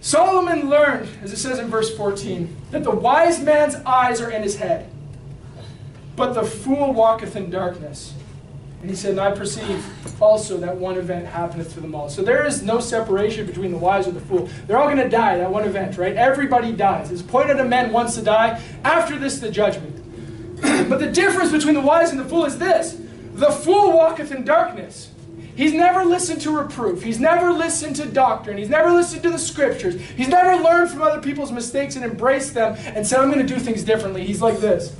Solomon learned, as it says in verse 14, that the wise man's eyes are in his head, but the fool walketh in darkness. And he said, and I perceive also that one event happeneth to them all. So there is no separation between the wise or the fool. They're all going to die, that one event, right? Everybody dies. It's appointed a man once to die. After this, the judgment. But the difference between the wise and the fool is this. The fool walketh in darkness. He's never listened to reproof. He's never listened to doctrine. He's never listened to the scriptures. He's never learned from other people's mistakes and embraced them and said, I'm going to do things differently. He's like this.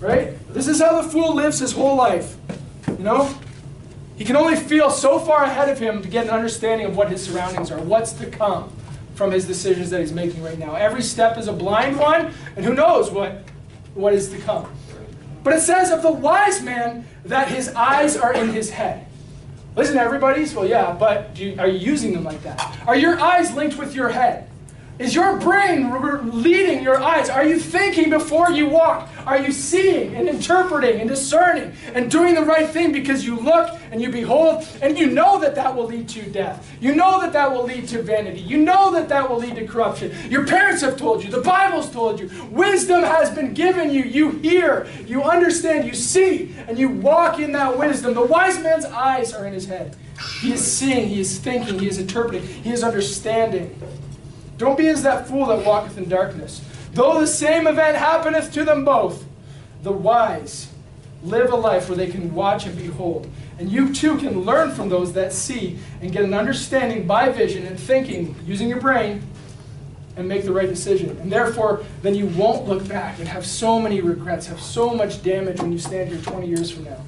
Right? This is how the fool lives his whole life. You know? He can only feel so far ahead of him to get an understanding of what his surroundings are, what's to come from his decisions that he's making right now. Every step is a blind one, and who knows what is to come. But it says of the wise man that his eyes are in his head. Listen, everybody's, well, yeah, but are you using them like that? Are your eyes linked with your head? Is your brain leading your eyes? Are you thinking before you walk? Are you seeing and interpreting and discerning and doing the right thing because you look and you behold and you know that that will lead to death? You know that that will lead to vanity. You know that that will lead to corruption. Your parents have told you. The Bible's told you. Wisdom has been given you. You hear, you understand, you see, and you walk in that wisdom. The wise man's eyes are in his head. He is seeing, he is thinking, he is interpreting, he is understanding. Don't be as that fool that walketh in darkness. Though the same event happeneth to them both, the wise live a life where they can watch and behold. And you too can learn from those that see and get an understanding by vision and thinking, using your brain, and make the right decision. And therefore, then you won't look back and have so many regrets, have so much damage when you stand here 20 years from now.